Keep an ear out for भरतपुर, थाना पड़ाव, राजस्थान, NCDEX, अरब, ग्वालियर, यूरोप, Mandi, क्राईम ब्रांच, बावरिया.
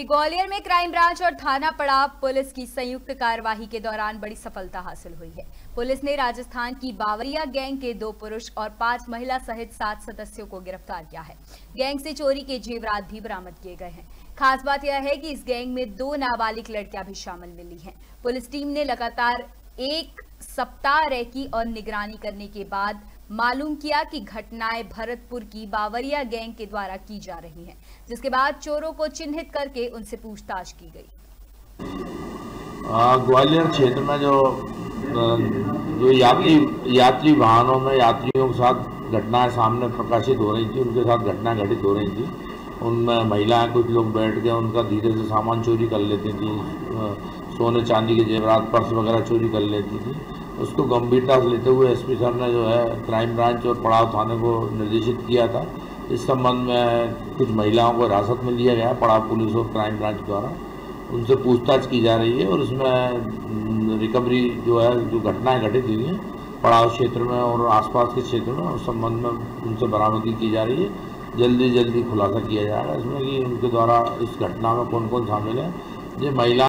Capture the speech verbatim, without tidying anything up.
ग्वालियर में crime branch और थाना पड़ाव पुलिस की संयुक्त कार्यवाही के दौरान बड़ी सफलता हासिल हुई है। पुलिस ने राजस्थान की बावरिया गैंग के दो पुरुष और पांच महिला सहित सात सदस्यों को गिरफ्तार किया है। गैंग से चोरी के जेवरात भी बरामद किए गए हैं। खास बात यह है कि इस गैंग में दो नाबालिग लड़कियां भी शामिल मिली हैं। पुलिस टीम ने लगातार एक सप्ताह रेकी और निगरानी करने के बाद मालूम किया कि घटनाएं भरतपुर की बावरिया गैंग के द्वारा की जा रही हैं, जिसके बाद चोरों को चिन्हित करके उनसे पूछताछ की गई। ग्वालियर क्षेत्र में जो जो यात्री यात्री वाहनों में यात्रियों के साथ घटनाएं सामने प्रकाशित हो रही थी, उनके साथ घटना घटित हो रही थी। उनमें महिलाएं कुछ लोग बैठ गए, उनका धीरे से सामान चोरी कर लेती थी, सोने चांदी के जेवरात पर्स वगैरह चोरी कर लेती थी। उसको गंभीरता से लेते हुए एसपी सर ने जो है क्राइम ब्रांच और पड़ाव थाने को निर्देशित किया था। इस संबंध में कुछ महिलाओं को हिरासत में लिया गया। पड़ाव पुलिस और क्राइम ब्रांच द्वारा उनसे पूछताछ की जा रही है और उसमें रिकवरी जो है जो घटनाएं घटित हुई हैं पड़ाव क्षेत्र में और आसपास के क्षेत्र में, उस संबंध में उनसे बरामदगी की जा रही है। जल्दी जल्दी खुलासा किया जा रहा है इसमें कि उनके द्वारा इस घटना में कौन कौन शामिल है। ये महिला